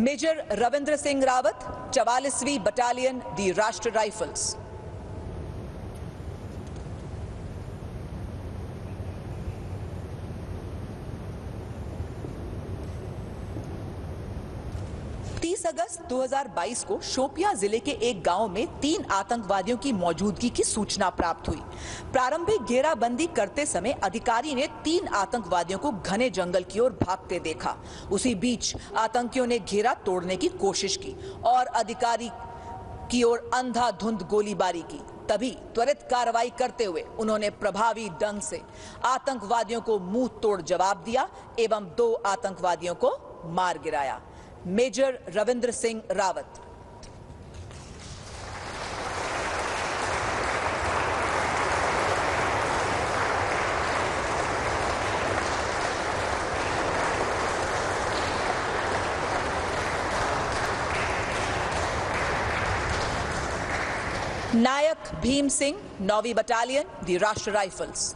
मेजर रविंद्र सिंह रावत, चवालीसवीं बटालियन, दी राष्ट्रीय राइफल्स। तीस अगस्त दो हज़ार बाईस को शोपियां जिले के एक गांव में तीन आतंकवादियों की मौजूदगी की सूचना प्राप्त हुई। प्रारंभिक घेराबंदी करते समय अधिकारी ने तीन आतंकवादियों को घने जंगल की ओर भागते देखा। उसी बीच आतंकियों ने घेरा तोड़ने की कोशिश की और अधिकारी की ओर अंधाधुंध गोलीबारी की। तभी त्वरित कार्रवाई करते हुए उन्होंने प्रभावी ढंग से आतंकवादियों को मुंह तोड़ जवाब दिया एवं दो आतंकवादियों को मार गिराया। मेजर रविंद्र सिंह रावत। नायक भीम सिंह, नौवीं बटालियन, द राष्ट्रीय राइफल्स।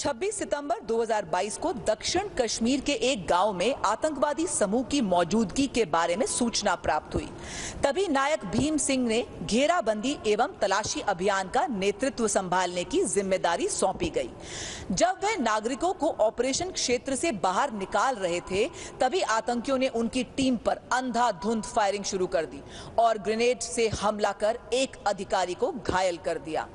छब्बीस सितंबर दो हज़ार बाईस को दक्षिण कश्मीर के एक गांव में आतंकवादी समूह की मौजूदगी के बारे में सूचना प्राप्त हुई। तभी नायक भीम सिंह ने घेराबंदी एवं तलाशी अभियान का नेतृत्व संभालने की जिम्मेदारी सौंपी गई। जब वे नागरिकों को ऑपरेशन क्षेत्र से बाहर निकाल रहे थे, तभी आतंकियों ने उनकी टीम पर अंधाधुंध फायरिंग शुरू कर दी और ग्रेनेड से हमला कर एक अधिकारी को घायल कर दिया।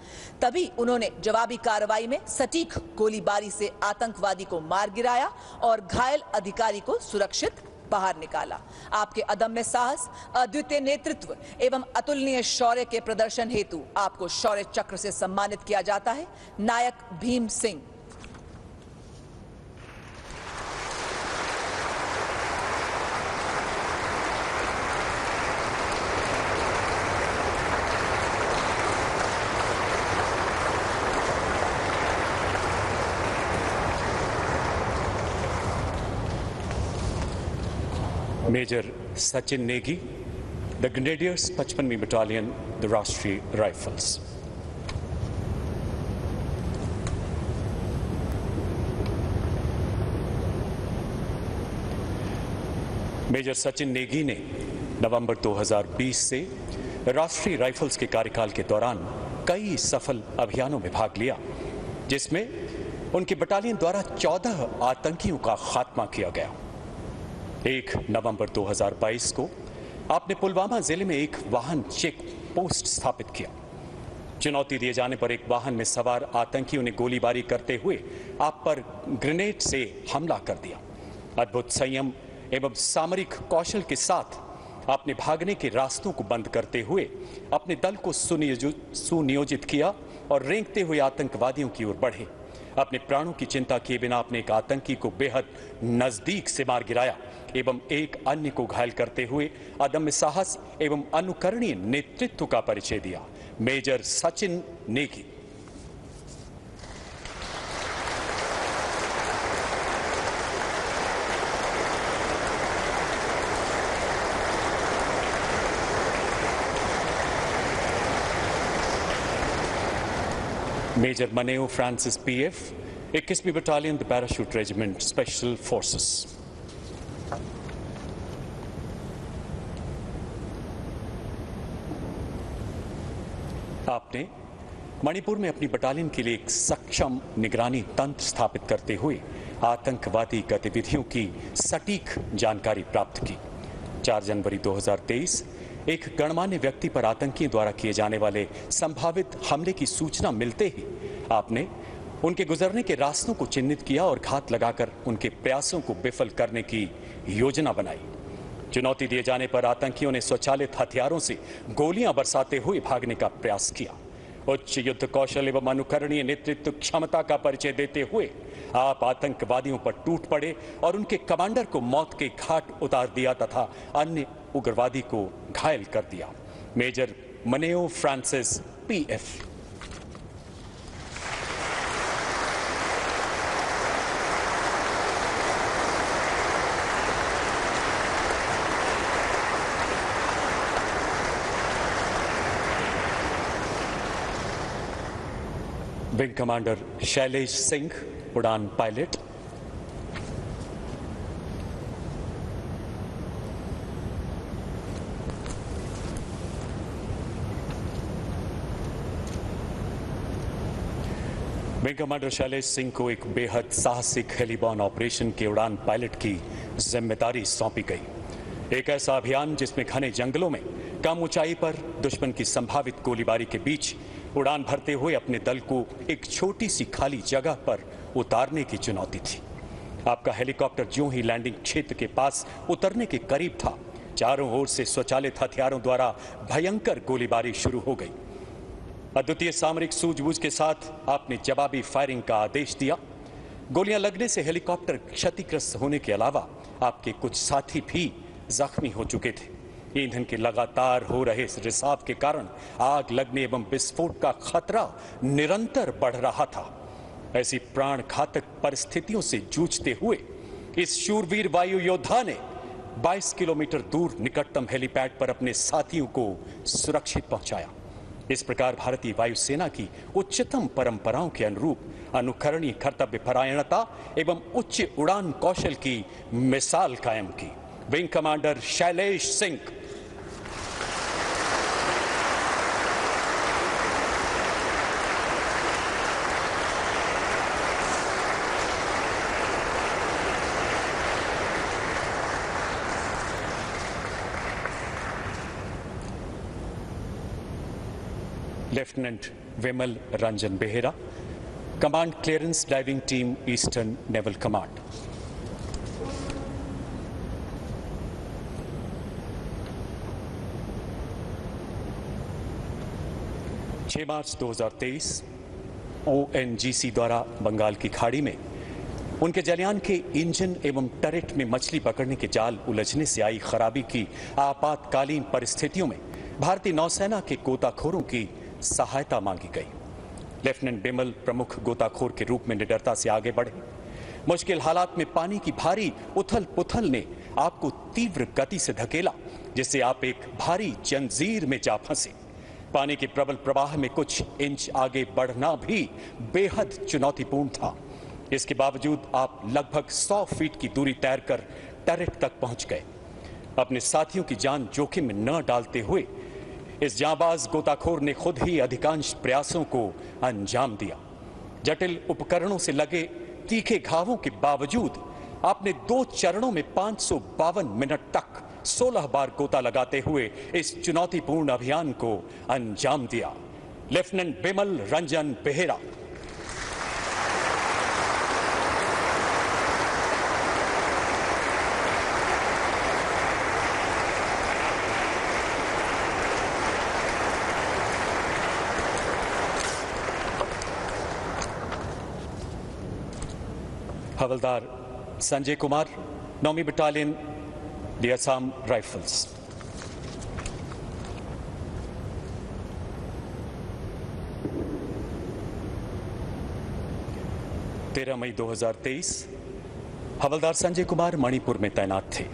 तभी उन्होंने जवाबी कार्रवाई में सटीक गोलीबारी से आतंकवादी को मार गिराया और घायल अधिकारी को सुरक्षित बाहर निकाला। आपके अदम्य साहस, अद्वितीय नेतृत्व एवं अतुलनीय शौर्य के प्रदर्शन हेतु आपको शौर्य चक्र से सम्मानित किया जाता है, नायक Bhim Singh. Major Sachin Negi, द ग्रेनेडियर्स, पचपनवीं battalion, the Rashtriya rifles. Major Sachin Negi ने नवंबर दो हज़ार बीस से राष्ट्रीय राइफल्स के कार्यकाल के दौरान कई सफल अभियानों में भाग लिया, जिसमें उनकी बटालियन द्वारा चौदह आतंकियों का खात्मा किया गया। एक नवंबर दो हज़ार बाईस को आपने पुलवामा जिले में एक वाहन चेक पोस्ट स्थापित किया। चुनौती दिए जाने पर एक वाहन में सवार आतंकियों ने गोलीबारी करते हुए आप पर ग्रेनेड से हमला कर दिया। अद्भुत संयम एवं सामरिक कौशल के साथ आपने भागने के रास्तों को बंद करते हुए अपने दल को सुनियोजित किया और रेंगते हुए आतंकवादियों की ओर बढ़े। अपने प्राणों की चिंता किए बिना आपने एक आतंकी को बेहद नजदीक से मार गिराया एवं एक अन्य को घायल करते हुए अदम्य साहस एवं अनुकरणीय नेतृत्व का परिचय दिया। Major Sachin Negi. Major मनेओ फ्रांसिस पीएफ, इक्कीसवीं battalion, the parachute regiment, स्पेशल फोर्सेस। आपने मणिपुर में अपनी बटालियन के लिए एक सक्षम निगरानी तंत्र स्थापित करते हुए आतंकवादी गतिविधियों की सटीक जानकारी प्राप्त की। चार जनवरी दो हज़ार तेईस एक गणमान्य व्यक्ति पर आतंकियों द्वारा किए जाने वाले संभावित हमले की सूचना मिलते ही आपने उनके गुजरने के रास्तों को चिन्हित किया और घात लगाकर उनके प्रयासों को विफल करने की योजना बनाई। चुनौती दिए जाने पर आतंकियों ने स्वचालित हथियारों से गोलियां बरसाते हुए भागने का प्रयास किया। उच्च युद्ध कौशल एवं अनुकरणीय नेतृत्व क्षमता का परिचय देते हुए आप आतंकवादियों पर टूट पड़े और उनके कमांडर को मौत के घाट उतार दिया तथा अन्य उग्रवादी को घायल कर दिया। Major मनेओ फ्रांसिस पीएफ। Wing commander शैलेश सिंह, उड़ान pilot. Wing commander शैलेश सिंह को एक बेहद साहसिक हेलीबॉर्न ऑपरेशन के उड़ान पायलट की जिम्मेदारी सौंपी गई। एक ऐसा अभियान जिसमें घने जंगलों में कम ऊंचाई पर दुश्मन की संभावित गोलीबारी के बीच उड़ान भरते हुए अपने दल को एक छोटी सी खाली जगह पर उतारने की चुनौती थी। आपका हेलीकॉप्टर ज्यों ही लैंडिंग क्षेत्र के पास उतरने के करीब था, चारों ओर से स्वचालित हथियारों द्वारा भयंकर गोलीबारी शुरू हो गई। अद्वितीय सामरिक सूझबूझ के साथ आपने जवाबी फायरिंग का आदेश दिया। गोलियां लगने से हेलीकॉप्टर क्षतिग्रस्त होने के अलावा आपके कुछ साथी भी जख्मी हो चुके थे। ईंधन के लगातार हो रहे रिसाव के कारण आग लगने एवं विस्फोट का खतरा निरंतर बढ़ रहा था। ऐसी प्राण घातक परिस्थितियों से जूझते हुए इस शूरवीर वायु योद्धा ने बाईस किलोमीटर दूर निकटतम हेलीपैड पर अपने साथियों को सुरक्षित पहुंचाया। इस प्रकार भारतीय वायुसेना की उच्चतम परंपराओं के अनुरूप अनुकरणीय कर्तव्य परायणता एवं उच्च उड़ान कौशल की मिसाल कायम की। Wing commander शैलेश सिंह। Lieutenant Vimal Ranjan Behera, command clearance diving team, eastern naval command. छह मार्च दो हज़ार तेईस ओ एन जी सी द्वारा बंगाल की खाड़ी में उनके जलयान के इंजन एवं टरेट में मछली पकड़ने के जाल उलझने से आई खराबी की आपातकालीन परिस्थितियों में भारतीय नौसेना के गोताखोरों की सहायता मांगी गई। लेफ्टिनेंट बिमल प्रमुख गोताखोर के रूप में निडरता से आगे बढ़े। मुश्किल हालात में पानी की भारी उथल पुथल ने आपको तीव्र गति से धकेला, जिससे आप एक भारी जंजीर में जा फंसे। पानी के प्रबल प्रवाह में कुछ इंच आगे बढ़ना भी बेहद चुनौतीपूर्ण था। इसके बावजूद आप लगभग सौ फीट की दूरी तैरकर टरेट तक पहुंच गए। अपने साथियों की जान जोखिम में न डालते हुए इस जांबाज गोताखोर ने खुद ही अधिकांश प्रयासों को अंजाम दिया। जटिल उपकरणों से लगे तीखे घावों के बावजूद आपने दो चरणों में पांच सौ बावन मिनट तक सोलह बार गोता लगाते हुए इस चुनौतीपूर्ण अभियान को अंजाम दिया। लेफ्टिनेंट बिमल रंजन बेहरा। हवलदार संजय कुमार, नौवीं बटालियन, द असम राइफल्स। तेरह मई दो हज़ार तेईस हवलदार संजय कुमार मणिपुर में तैनात थे।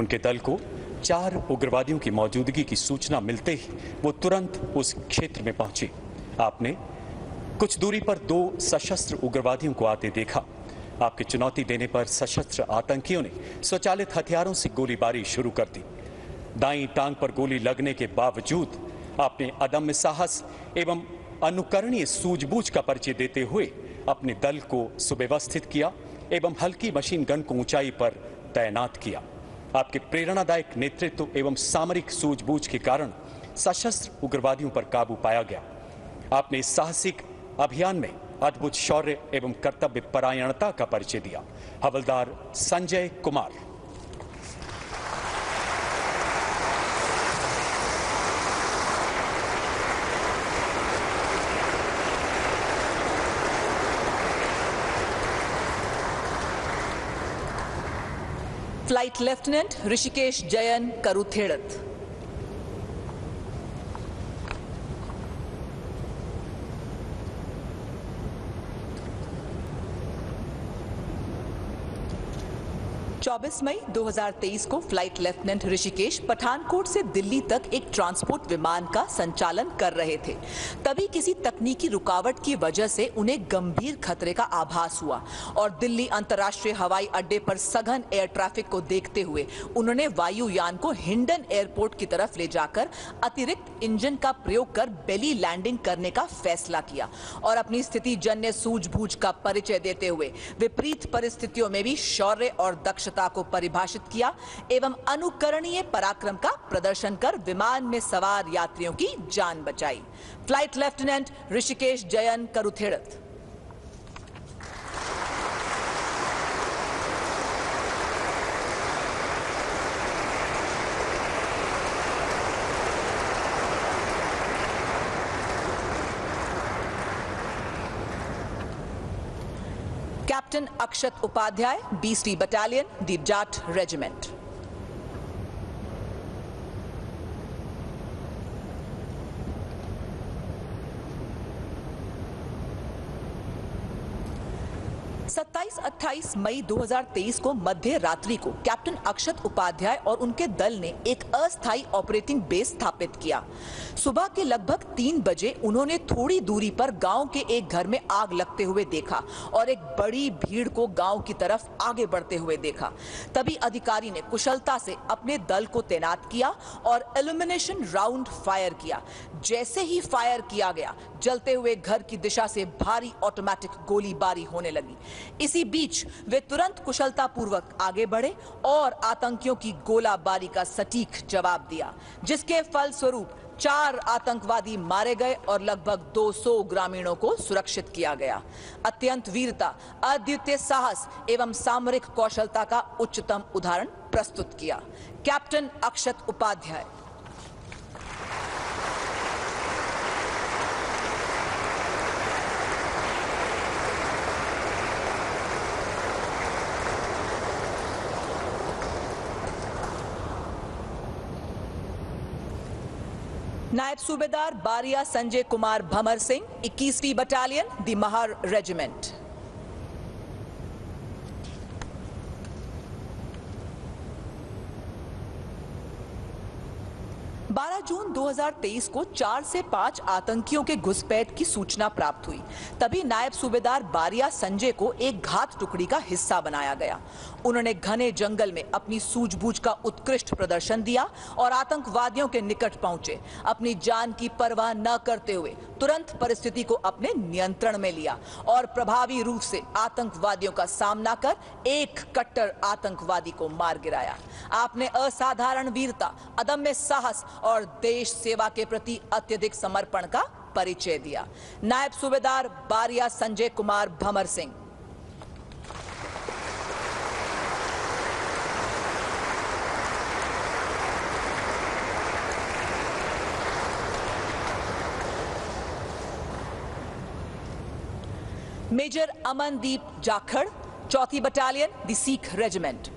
उनके दल को चार उग्रवादियों की मौजूदगी की सूचना मिलते ही वो तुरंत उस क्षेत्र में पहुंचे। आपने कुछ दूरी पर दो सशस्त्र उग्रवादियों को आते देखा। आपके चुनौती देने पर सशस्त्र आतंकियों ने स्वचालित हथियारों से गोलीबारी शुरू कर दी। दाईं टांग पर गोली लगने के बावजूद आपने अदम्य साहस एवं अनुकरणीय सूझबूझ का परिचय देते हुए अपने दल को सुव्यवस्थित किया एवं हल्की मशीन गन को ऊंचाई पर तैनात किया। आपके प्रेरणादायक नेतृत्व एवं सामरिक सूझबूझ के कारण सशस्त्र उग्रवादियों पर काबू पाया गया। आपने इस साहसिक अभियान में अद्भुत शौर्य एवं कर्तव्य परायणता का परिचय दिया। हवलदार संजय कुमार। Flight lieutenant Rishikesh Jayan Karuthedath. चौबीस मई दो हज़ार तेईस को फ्लाइट लेफ्टिनेंट ऋषिकेश पठानकोट से दिल्ली तक एक ट्रांसपोर्ट विमान का संचालन कर रहे थे। तभी किसी तकनीकी रुकावट की वजह से उन्हें गंभीर खतरे का आभास हुआ और दिल्ली अंतर्राष्ट्रीय हवाई अड्डे पर सघन एयर ट्रैफिक को देखते हुए उन्होंने वायुयान को हिंडन एयरपोर्ट की तरफ ले जाकर अतिरिक्त इंजन का प्रयोग कर बेली लैंडिंग करने का फैसला किया और अपनी स्थिति जन्य सूझबूझ का परिचय देते हुए विपरीत परिस्थितियों में भी शौर्य और दक्षता को परिभाषित किया एवं अनुकरणीय पराक्रम का प्रदर्शन कर विमान में सवार यात्रियों की जान बचाई। Flight lieutenant Rishikesh Jayan Karuthedath. Captain अक्षत उपाध्याय, बीसवीं बटालियन, द जाट रेजिमेंट। सत्ताईस अट्ठाईस मई दो हज़ार तेईस को मध्य रात्रि को कैप्टन अक्षत उपाध्याय और उनके दल ने एक अस्थायी ऑपरेटिंग बेस स्थापित किया। सुबह के लगभग तीन बजे उन्होंने थोड़ी दूरी पर गांव के एक घर में आग लगते हुए देखा और एक बड़ी भीड़ को गांव की तरफ आगे बढ़ते हुए देखा। तभी अधिकारी ने कुशलता से अपने दल को तैनात किया और एल्यूमिनेशन राउंड फायर किया। जैसे ही फायर किया गया, जलते हुए घर की दिशा से भारी ऑटोमेटिक गोलीबारी होने लगी। इसी बीच वे तुरंत कुशलता पूर्वक आगे बढ़े और आतंकियों की गोलाबारी का सटीक जवाब दिया, जिसके फलस्वरूप चार आतंकवादी मारे गए और लगभग दो सौ ग्रामीणों को सुरक्षित किया गया। अत्यंत वीरता, अद्वितीय साहस एवं सामरिक कौशलता का उच्चतम उदाहरण प्रस्तुत किया कैप्टन अक्षत उपाध्याय। नायब सूबेदार बारिया संजय कुमार भमर सिंह, इक्कीसवीं बटालियन, द महार रेजिमेंट। बारह जून दो हज़ार तेईस को चार से पांच आतंकियों के घुसपैठ की सूचना प्राप्त हुई। तभी नायब सूबेदार बारिया संजय को एक घात टुकड़ी का हिस्सा बनाया गया। उन्होंने घने जंगल में अपनी सूझबूझ का उत्कृष्ट प्रदर्शन दिया और आतंकवादियों के निकट पहुंचे। अपनी जान की परवाह न करते हुए तुरंत परिस्थिति को अपने नियंत्रण में लिया और प्रभावी रूप से आतंकवादियों का सामना कर एक कट्टर आतंकवादी को मार गिराया। आपने असाधारण वीरता, अदम्य साहस और देश सेवा के प्रति अत्यधिक समर्पण का परिचय दिया। नायब सूबेदार बारिया संजय कुमार भमर सिंह। मेजर अमनदीप जाखड़, चौथी battalion, the Sikh regiment.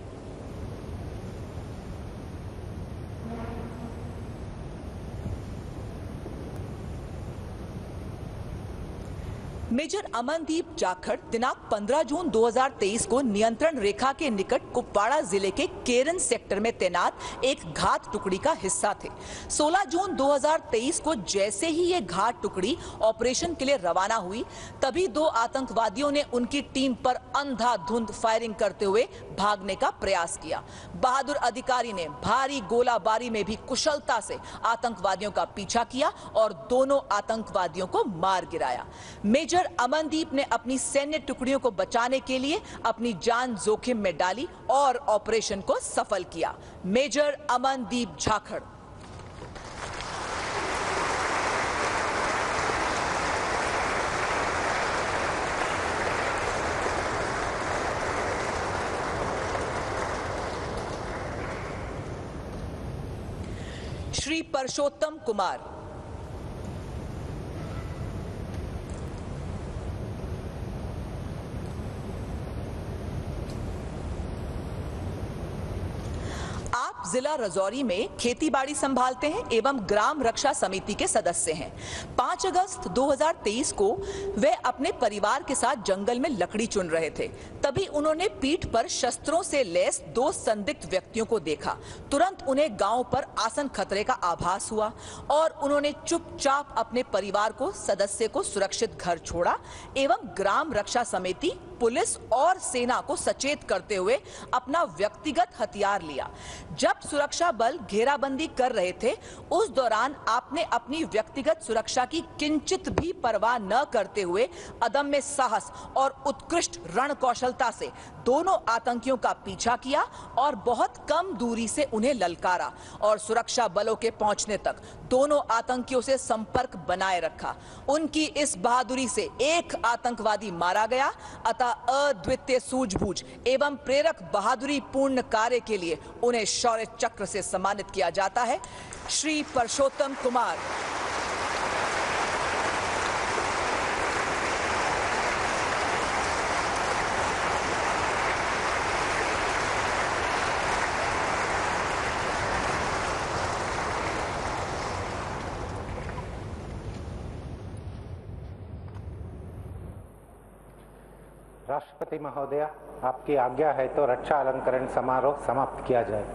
Major Amandeep Jakhar दिनांक पंद्रह जून दो हज़ार तेईस को नियंत्रण रेखा के निकट कुपवाड़ा जिले के केरन सेक्टर में तैनात एक घात टुकड़ी का हिस्सा थे। सोलह जून दो हज़ार तेईस को जैसे ही ये घात टुकड़ी ऑपरेशन के लिए रवाना हुई, तभी दो आतंकवादियों ने उनकी टीम पर अंधाधुंध फायरिंग करते हुए भागने का प्रयास किया। बहादुर अधिकारी ने भारी गोलाबारी में भी कुशलता से आतंकवादियों का पीछा किया और दोनों आतंकवादियों को मार गिराया। मेजर अमनदीप ने अपनी सैन्य टुकड़ियों को बचाने के लिए अपनी जान जोखिम में डाली और ऑपरेशन को सफल किया। मेजर अमनदीप जाखड़। श्री परशोत्तम कुमार। जिला राजौरी में खेतीबाड़ी संभालते हैं एवं ग्राम रक्षा समिति के सदस्य हैं। पाँच अगस्त दो हज़ार तेईस को वे अपने परिवार के साथ जंगल में लकड़ी चुन रहे थे। तभी उन्होंने पीठ पर शस्त्रों से लैस दो संदिग्ध व्यक्तियों को देखा। तुरंत उन्हें गांव पर आसन खतरे का आभास हुआ और उन्होंने चुपचाप अपने परिवार को सदस्य को सुरक्षित घर छोड़ा एवं ग्राम रक्षा समिति, पुलिस और सेना को सचेत करते हुए अपना व्यक्तिगत हथियार लिया। जब सुरक्षा बल घेराबंदी कर रहे थे, उस दौरान आपने अपनी व्यक्तिगत सुरक्षा की किंचित भी परवाह न करते हुए अदम्य साहस और उत्कृष्ट रण कौशलता से दोनों आतंकियों का पीछा किया और बहुत कम दूरी से उन्हें ललकारा और सुरक्षा बलों के पहुंचने तक दोनों आतंकियों से संपर्क बनाए रखा। उनकी इस बहादुरी से एक आतंकवादी मारा गया। अतः अद्वितीय सूझबूझ एवं प्रेरक बहादुरी पूर्ण कार्य के लिए उन्हें शौर्य चक्र से सम्मानित किया जाता है। श्री परशोत्तम कुमार। राष्ट्रपति महोदय, आपकी आज्ञा है तो रक्षा अलंकरण समारोह समाप्त किया जाए।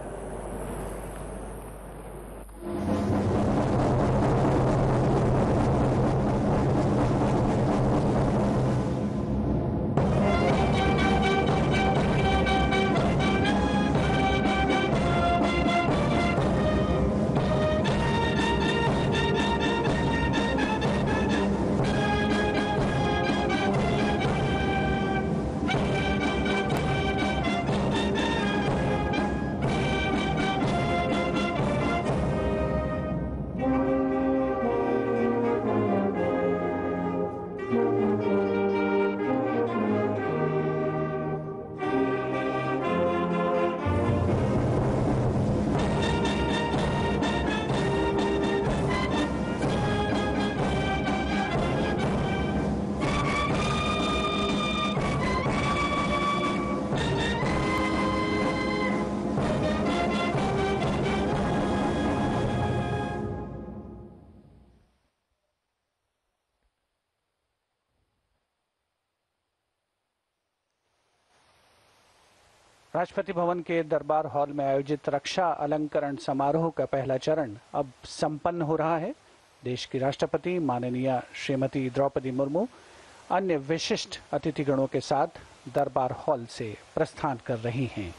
राष्ट्रपति भवन के दरबार हॉल में आयोजित रक्षा अलंकरण समारोह का पहला चरण अब संपन्न हो रहा है। देश की राष्ट्रपति माननीय श्रीमती द्रौपदी मुर्मू अन्य विशिष्ट अतिथिगणों के साथ दरबार हॉल से प्रस्थान कर रही हैं।